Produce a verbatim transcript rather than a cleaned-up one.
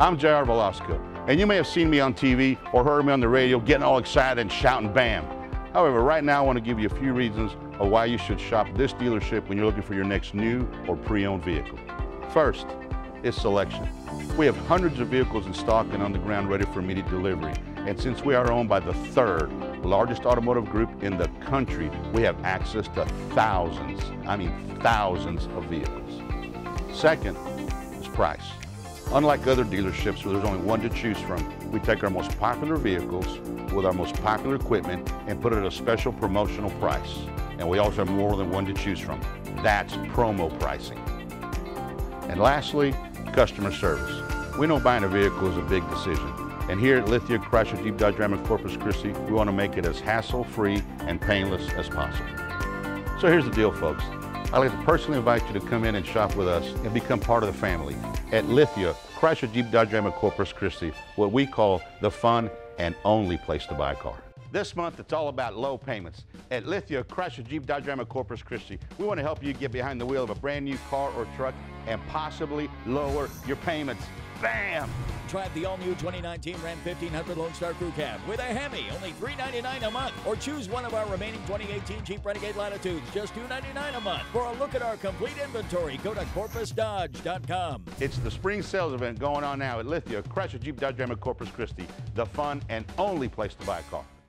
I'm J R Velasco, and you may have seen me on T V or heard me on the radio getting all excited and shouting BAM. However, right now I want to give you a few reasons of why you should shop this dealership when you're looking for your next new or pre-owned vehicle. First, is selection. We have hundreds of vehicles in stock and on the ground ready for immediate delivery. And since we are owned by the third largest automotive group in the country, we have access to thousands, I mean thousands of vehicles. Second is price. Unlike other dealerships where there's only one to choose from, we take our most popular vehicles with our most popular equipment and put it at a special promotional price. And we also have more than one to choose from. That's promo pricing. And lastly, customer service. We know buying a vehicle is a big decision. And here at Lithia Chrysler Jeep Dodge Ram of Corpus Christi, we want to make it as hassle-free and painless as possible. So here's the deal, folks. I'd like to personally invite you to come in and shop with us and become part of the family at Lithia Chrysler Jeep Dodge Ram of Corpus Christi, what we call the fun and only place to buy a car. This month, it's all about low payments. At Lithia Chrysler Jeep Dodge Ram of Corpus Christi, we want to help you get behind the wheel of a brand new car or truck and possibly lower your payments. Bam! Drive the all-new twenty nineteen Ram fifteen hundred Lone Star Crew Cab with a Hemi, only three ninety-nine a month. Or choose one of our remaining twenty eighteen Jeep Renegade Latitudes, just two ninety-nine a month. For a look at our complete inventory, go to Corpus Dodge dot com. It's the spring sales event going on now at Lithia Chrysler Jeep Dodge Ram of Corpus Christi, the fun and only place to buy a car.